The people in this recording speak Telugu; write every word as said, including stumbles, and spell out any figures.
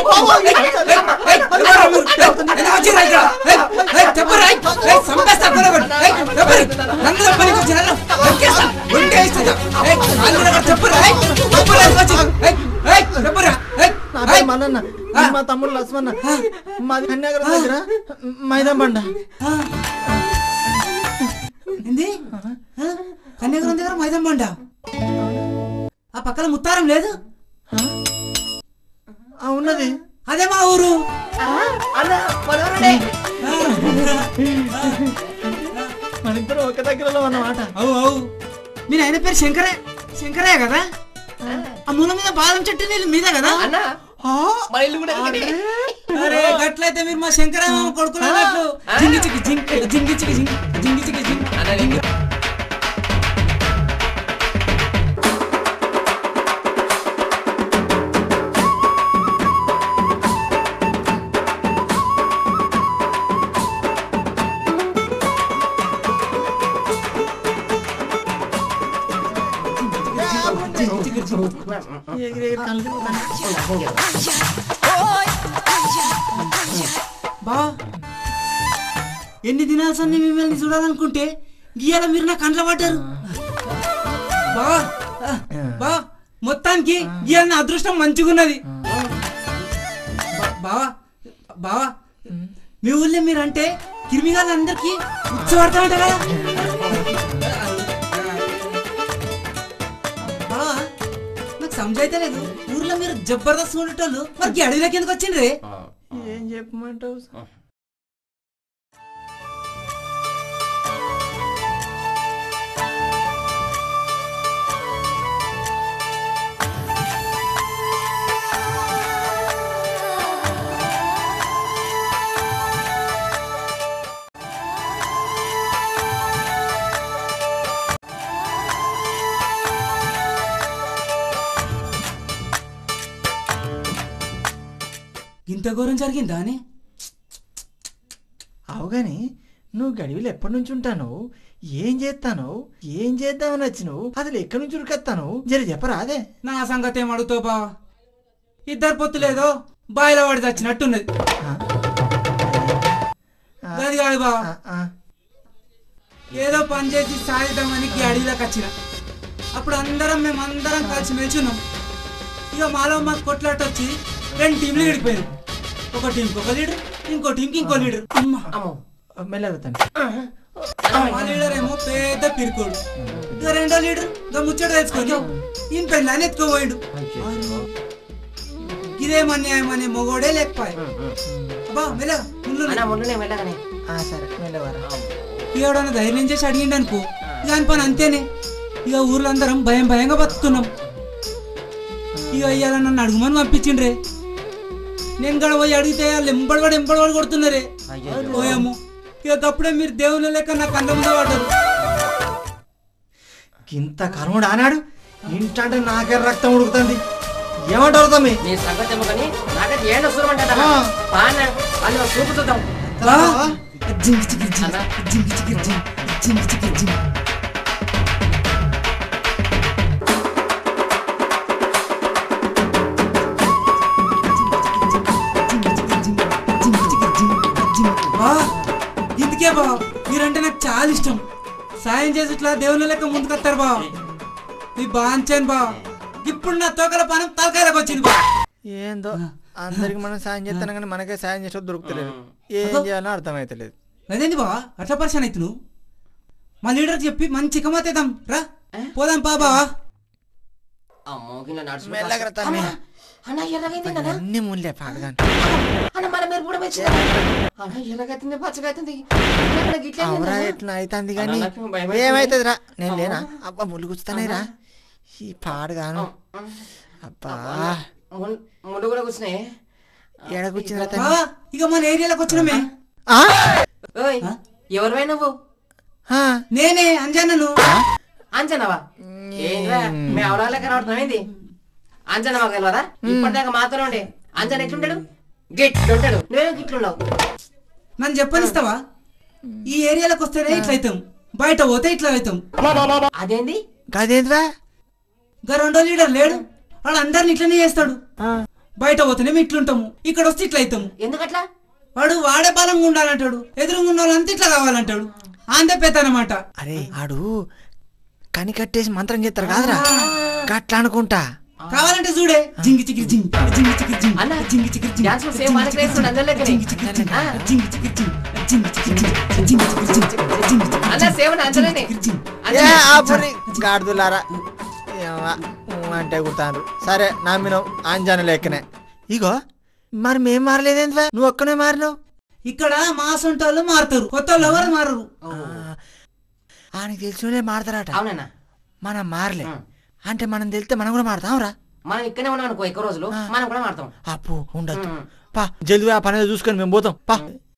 మా తమ్ముడు లక్ష్మణ మాది కన్యాగరం దగ్గర మైదాం బండ కన్యాగరం దగ్గర మైదాం బండ ఆ పక్కన ముత్తారం లేదు అవునది అదే మా ఊరు అన్న పడవరనే మనిద్దరు ఒక దగ్గరలో అన్నమాట అవు అవు మీ నాయన పేరు శంకరే శంకరే కదా ఆ మూల మీద బాదం చెట్టు నీళ్ళు మీదే కదా అన్న अरे गटलते मेरे मां शंकर मां कोड़कोला गटलो जिंगी चिकी जिंग जिंगी चिकी जिंग जिंगी चिकी जिंग आना लेंगे ये ये काल के बा ఎన్ని దినాసన్ని మిమ్మల్ని చూడాలనుకుంటే గీయాల మీరు నా కండ్ల పడ్డారు బా బా మొత్తానికి గీయాల నా అదృష్టం మంచిగున్నది బా బా మీ ఊళ్ళో మీరు అంటే కిర్మిగాలందరికీ ఉచ్చవర్తమంట కదా समझाइते लेदु ఊర్లో మీరు జబర్దస్త్ ఉండటోళ్ళు మరి ఈ అడవిలోకి ఎందుకు వచ్చింది ఏం చెప్పమంటావ్ ఇంత ఘోరం జరిగిందా అని అవగానే నువ్వు గడివిలో ఎప్పటి నుంచి ఉంటాను ఏం చేస్తాను ఏం చేద్దామని వచ్చినావు అసలు ఎక్కడి నుంచి ఉరికొస్తాను జర చెప్పరా అదే నా సంగతి ఏం అడుగుతావు బా ఇద్దరు పొత్తులేదో బాయిలో పడి చచ్చినట్టున్నది అది కాదు బా ఏదో పని చేసి సాధిద్దామని గడిలోకి వచ్చిన అప్పుడు అందరం మేమందరం కలిసి మెలుచున్నాం ఇక మాలో మాకు కొట్లాటొచ్చి రెండు టీంలు గడిపోయారు ఒక టీం ఒక లీడర్ ఇంకో టీంకి ఇంకో లీడర్ లీడర్ ఏమో పెద్ద పిరుకోడు ఇక రెండో లీడర్ ముచ్చట తెచ్చుకోడు ఈయన పెళ్ళాన్ని ఎత్తుకోబోయాడు ఇదేమన్యాయమనే మొగోడే లేకపోయా ఎవడన్నా ధైర్యం చేసి అడిగిండు అనుకో దాని పని అంతేనే ఇక ఊర్లో అందరం భయం భయంగా బతుకున్నాం ఇక అయ్యాల నన్ను అడుగుమని పంపించిండ్రే నేను గడ పోయి అడిగితే ఎంబడవాడు ఎంబడవాడు కొడుతున్నారే పోయాము ఇక తప్పుడే మీరు దేవుళ్ళ లెక్క నా కళ్ళ ముందు పడ్డారు ఇంత కరువుడు అన్నాడు ఇంటంటే నాకే రక్తం ఉడుకుతుంది ఏమంటారు తమ్మి నీ సంగతి ఏమో కానీ నాకైతే ఏం చూడమంటారా పాన అలా చూపుతాం జింగి జింగి జింగి జింగి జింగి జింగి జింగి ఇందుకే బావ మీరంటే నాకు చాలా ఇష్టం సాయం చేసి ఇట్లా దేవుళ్ళ లెక్క ముందుకొస్తారు బావ మీ బాంచాను బావ ఇప్పుడు నా తోకల పనం తలకాయలకు వచ్చింది బా ఏందో అందరికి మనం సాయం చేస్తాను కానీ మనకే సాయం చేసే దొరుకుతలేదు ఏం చేయాలని అర్థమైతలేదు అదేంది బావ అట్లా పరిశాన్ అయితే నువ్వు మా లీడర్కి చెప్పి మంచి చికమతేద్దాం రా పోదాం బా బావా అన్ని మూలే పాడగాను ఎట్లా అవుతుంది కానీ ఏమైతుంది రా నేను లేనా అబ్బా ములుగుస్తానే రా ఈ పాడగాను అబ్బా ఎడకొచ్చింది ఇక మన ఏరియాలోకి వచ్చినమే ఎవరివై నువ్వు నేనే అంజాను నువ్వు అంజనావా మేము అవరాలే కనబడుతున్నామేంది అంజన మాకు తెలియదా ఇప్పటిదాకా మాత్రం ఉండే అంజన ఎట్లుంటాడు గెట్లుంటాడు నువ్వేమో గిట్లున్నావు నన్ను చెప్పనిస్తావా ఈ ఏరియాలోకి వస్తేనే ఇట్లా అవుతాం బయట పోతే ఇట్లా అవుతాం అదేంది అదేంటివా ఇంకా రెండో లీడర్ లేడు వాడు అందరిని ఇట్లనే చేస్తాడు బయట పోతేనేమో ఇట్లుంటాము, ఇక్కడ వస్తే ఇట్లా అవుతాము. ఎందుకట్లా? వాడు వాడే బలంగా ఉండాలంటాడు, ఎదురుంగున్న వాళ్ళంతా ఇట్లా కావాలంటాడు. అంతే పెత్తనమాట. అరే ఆడు కని కట్టేసి మంత్రం చేస్తారు కాదురా, కట్లా అనుకుంటా. కావాలంటే చూడే జింగి చికి జింగి జింగి చికి జింగి అలా జింగి చికి జింగి డాన్స్ సేమ్ మన క్రేస్ అందలే కదా. జింగి చికి జింగి జింగి చికి జింగి జింగి చికి జింగి అలా సేమ్ అందలేనే. ఏ ఆపరి గాడులారా అంటే గుర్తారు. సరే నామినం ఆంజన లేకనే. ఇగో మరి మేము మారలేదేంట్రా, నువ్వు ఒక్కనే మారినావు. ఇక్కడ మాసంటోళ్ళు మారుతారు, కొత్త వాళ్ళు ఎవరు మారరు. ఆయనకి తెలిసినోళ్ళే మారుతారట. అవునా? మనం మారలే అంటే మనం తెలితే మనం కూడా మారుతాం రా. మనం ఇక్కడే ఉన్నాం అనుకో, ఎక్కువ రోజులు మనం కూడా మారుతాం. అప్పు ఉండదు పా, జల్దిగా పని చూసుకొని మేము పోతాం పా.